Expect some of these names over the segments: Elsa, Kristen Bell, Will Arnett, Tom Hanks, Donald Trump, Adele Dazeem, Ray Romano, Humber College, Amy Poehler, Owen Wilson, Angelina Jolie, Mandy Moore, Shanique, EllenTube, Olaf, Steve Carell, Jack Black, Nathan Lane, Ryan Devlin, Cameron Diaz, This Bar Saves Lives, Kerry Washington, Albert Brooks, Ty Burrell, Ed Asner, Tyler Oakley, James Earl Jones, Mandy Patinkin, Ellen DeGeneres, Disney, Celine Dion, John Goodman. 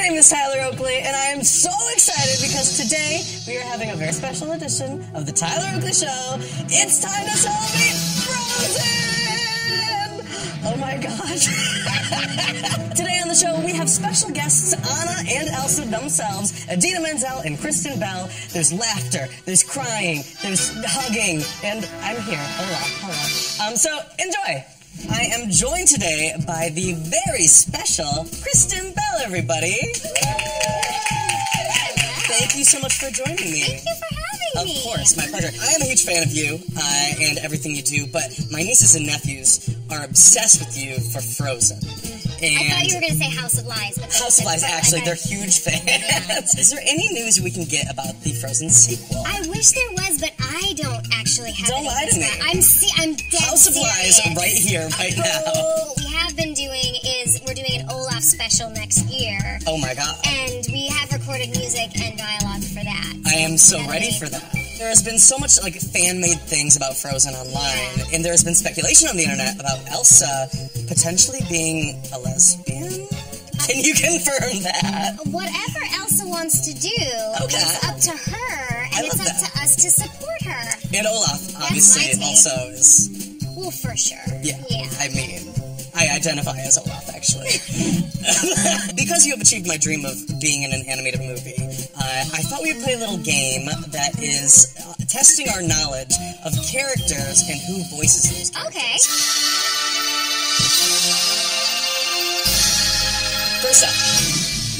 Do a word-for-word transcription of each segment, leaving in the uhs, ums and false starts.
My name is Tyler Oakley, and I am so excited because today we are having a very special edition of the Tyler Oakley Show. It's time to celebrate Frozen! Oh my gosh. Today on the show, we have special guests Anna and Elsa themselves, Idina Menzel and Kristen Bell. There's laughter, there's crying, there's hugging, and I'm here. Hold on, hold on. Um, so, enjoy! I am joined today by the very special Kristen Bell, everybody. Thank you so much for joining me. Thank you for having me. Of course, my pleasure. I am a huge fan of you uh, and everything you do, but my nieces and nephews are obsessed with you for Frozen. And I thought you were going to say House of Lies. But House of Lies, actually, they're huge fans. Yeah. Is there any news we can get about the Frozen sequel? I wish there was, but I don't actually have. Don't lie to me. I'm see, I'm dead House of serious. Lies right here, right oh, now. What we have been doing is we're doing an Olaf special next year. Oh my god! And we have recorded music and dialogue for that. I am so That's ready for that. There has been so much like fan-made things about Frozen online, yeah. and there has been speculation on the internet about Elsa potentially being a lesbian. Uh, Can you confirm that? Whatever Elsa wants to do, okay. it's up to her, and I it's up that. to us to support her. And Olaf, obviously, also is. Well, for sure. Yeah. yeah. I mean, I identify as Olaf, actually. Because you have achieved my dream of being in an animated movie, Uh, I thought we'd play a little game that is uh, testing our knowledge of characters and who voices those characters. Okay. First up,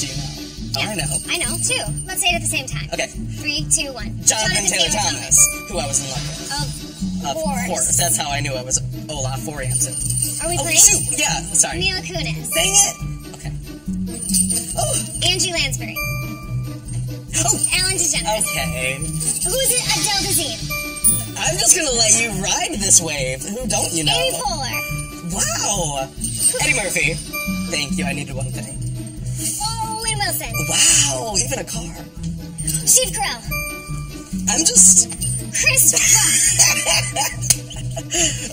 do you know? Yeah, oh, I know. I know, too. Let's say it at the same time. Okay. Three, two, one. Jonathan, Jonathan Taylor Thomas, Thomas, who I was in love with. Of, of course. course. That's how I knew I was Olaf oriented. Are we oh, playing? Shoot. Yeah, sorry. Mila Kunis. Dang it. Okay. Oh. Angie Lansbury. Oh, Ellen DeGeneres. Okay. Who's it? Adele Dazeem. I'm just gonna let you ride this wave. Who don't you know? Amy Poehler. Wow. Eddie Murphy. Thank you. I needed one thing. Oh, Owen Wilson. Wow. Even a car. Steve Carell. I'm just. Chris.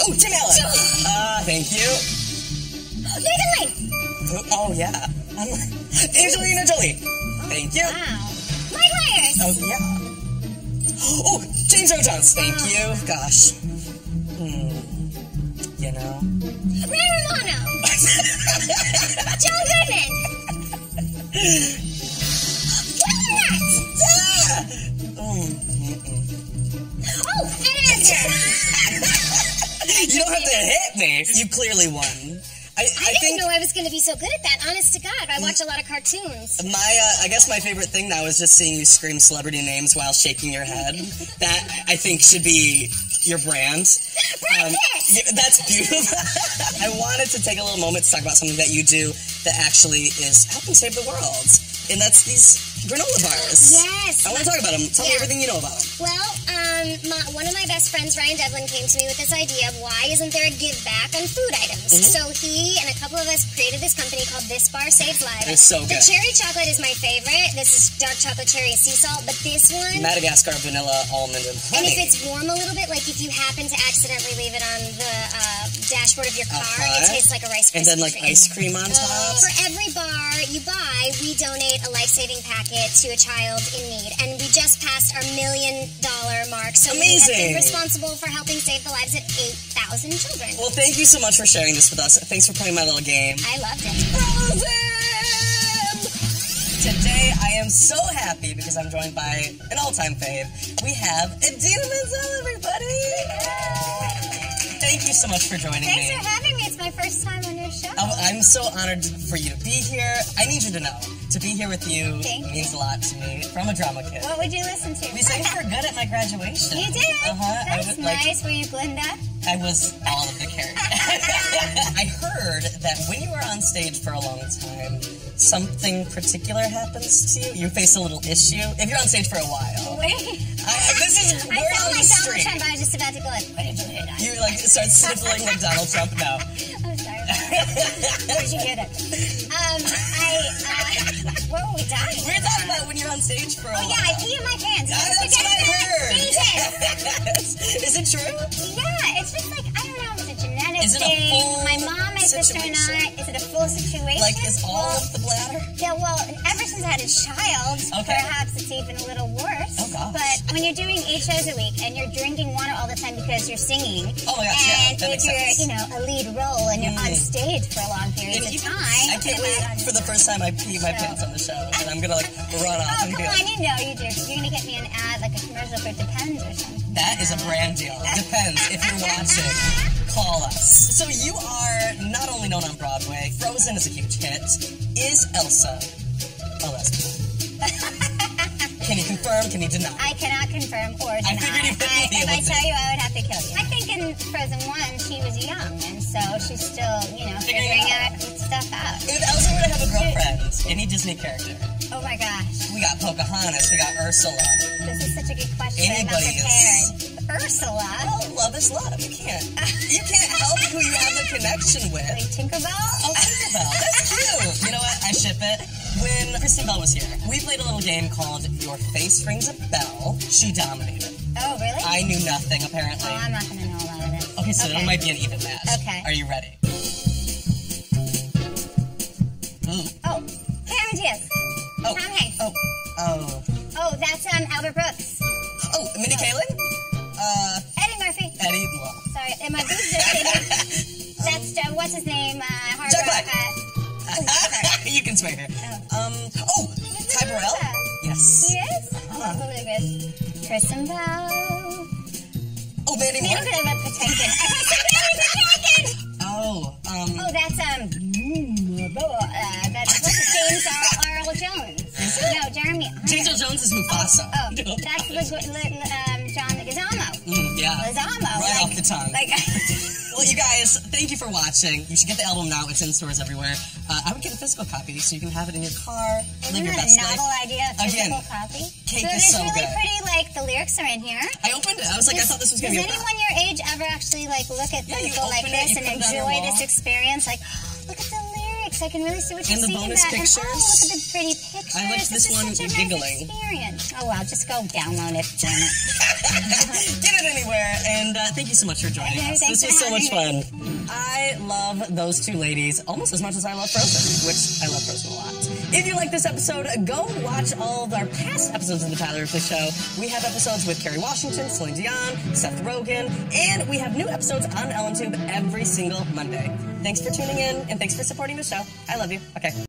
Oh, Tim Allen. Ah, uh, thank you. Nathan Lane. Oh, oh yeah. I'm... Angelina Jolie. Oh, thank you. Wow. Oh, yeah. Oh, James Earl Jones. Thank oh. you. Gosh. Hmm. You know. Ray Romano. John Goodman. Will Arnett. Yeah. Oh, mm-mm. Oh, Ed Asner. You don't have to hit me. You clearly won. I, I, I didn't think, know I was going to be so good at that, honest to God. I watch a lot of cartoons. My, uh, I guess my favorite thing now is just seeing you scream celebrity names while shaking your head. That, I think, should be your brand. Um, yeah, that's beautiful. I wanted to take a little moment to talk about something that you do that actually is helping save the world. And that's these granola bars. Yes. I want to talk about them. Tell yeah. me everything you know about them. Well, um, my, one of my best friends, Ryan Devlin, came to me with this idea of why isn't there a give back on food items? Mm-hmm. So he and a couple of us created this company called This Bar Saves Lives. It's so good. The cherry chocolate is my favorite. This is dark chocolate, cherry, and sea salt. But this one... Madagascar, vanilla, almond, and honey. And if it's warm a little bit, like if you happen to accidentally leave it on the uh, dashboard of your car, uh-huh. it tastes like a Rice Krispie And then like cream. ice cream on top. Uh, for every bar you buy, we donate a life-saving package to a child in need, and we just passed our million dollar mark, so Amazing. we have been responsible for helping save the lives of eight thousand children. Well, thank you so much for sharing this with us. Thanks for playing my little game. I loved it. Frozen! Today, I am so happy because I'm joined by an all-time fave. We have Idina Menzel, everybody! Yay! Thank you so much for joining Thanks me. Thanks for having me. It's my first time on your show. Oh, I'm so honored for you to be here. I need you to know. To be here with you Thank means you. a lot to me. From a drama kid. What would you listen to? We sang for good at my graduation. You did? Uh-huh. That's I was, nice. Like, were you Glinda? I was all of the characters. I heard that when you were on stage for a long time, something particular happens to you. You face a little issue. If you're on stage for a while. Wait. I, this is I felt like Donald Trump. I was just about to go like, what did you do? You like start sniffling like Donald Trump now. Where did you hear that? Um, I, uh, what were we talking about? We were talking about when you're on stage for a while. Oh, yeah, I pee in my pants. No, that's what I heard. Is it true? Yeah, it's just like, I don't know if it's a genetic is it thing. A full My mom, my situation? Sister, and I. Is it a full situation? Like, is all well, of the bladder? Yeah, well, ever since I had a child, okay. perhaps it's even a little worse. Oh, gosh. But when you're doing eight shows a week and you're drinking water all the time because you're singing, oh, my gosh, and yeah, if you're, sense. you know, a lead role and you're mm. on stage for a long period if of time. Can, I can't wait for the first time I pee my pants on the show, and I'm going to, like, run off oh, and do it. Oh, come on, you know you do. You're going to get me an ad, like a commercial for Depends or something. That is a brand deal. Depends. If you're watching, call us. So you are not only known on Broadway, Frozen is a huge hit. Is Elsa a lesbian? Can you confirm? Can you deny? I cannot confirm or deny. I figured you I, If I tell you, I would have to kill you. I think in Frozen one, she was young, and so she's still, you know, figuring out stuff out. If Elsa were to have a girlfriend, any Disney character. Oh my gosh. We got Pocahontas, we got Ursula. This is such a good question. Anybody is. Ursula? Well, love is love. You can't. You can't help who you have a connection with. Like Tinkerbell? Oh, Tinkerbell. That's cute. You know what? I ship it. When Kristen Bell was here, we played a little game called Your Face Rings a Bell. She dominated. Oh, really? I knew nothing, apparently. Oh, I'm not going to know a lot of this. Okay, so okay. that might be an even match. Okay. Are you ready? Mm. Oh, Cameron Diaz. Oh. Tom Hanks. Oh. Oh. Oh, that's um, Albert Brooks. Oh, Minnie oh. Kaling? Uh, Eddie Murphy. Eddie, well. Sorry, in my boots are sitting. That's, uh, what's his name? Uh, Harvard, Jack Black. Uh, oh, you can swear here. Oh. Um, oh, Ty Burrell? Yes. He is? Uh-huh. Oh, really good. Kristen Bell. Oh, Mandy Moore. Mandy Moore. Patinkin. I heard some Mandy Patinkin. Oh, um. Oh, that's, um, uh, that's, what's his name? James Earl Jones. Is it? No, Jeremy. James Earl Jones is Mufasa. Oh, oh. That's the, um, John Leguizamo. Mm, yeah. Leguizamo. Right like, off the tongue. Like, well, you guys, thank you for watching. You should get the album now. It's in stores everywhere. Uh, I would get a physical copy so you can have it in your car. Isn't live your best life. That a novel idea, a physical Again, copy? Cake so is so really good. It's really pretty, like, the lyrics are in here. I opened it. I was like, does, I thought this was going to be a Does anyone your age ever actually, like, look at yeah, people like this it, and enjoy this experience? Like, look at the lyrics. I can really see what you're seeing in that. And the bonus pictures. And, oh, look at the pretty pictures. I liked this, this one giggling. Nice experience. Oh, wow. Just go download it, Janet. Get it anywhere, and uh, thank you so much for joining us. Thanks this was so much fun. I love those two ladies almost as much as I love Frozen, which I love Frozen a lot. If you like this episode, go watch all of our past episodes of The Tyler Oakley Show. We have episodes with Kerry Washington, Celine Dion, Seth Rogen, and we have new episodes on EllenTube every single Monday. Thanks for tuning in, and thanks for supporting the show. I love you. Okay.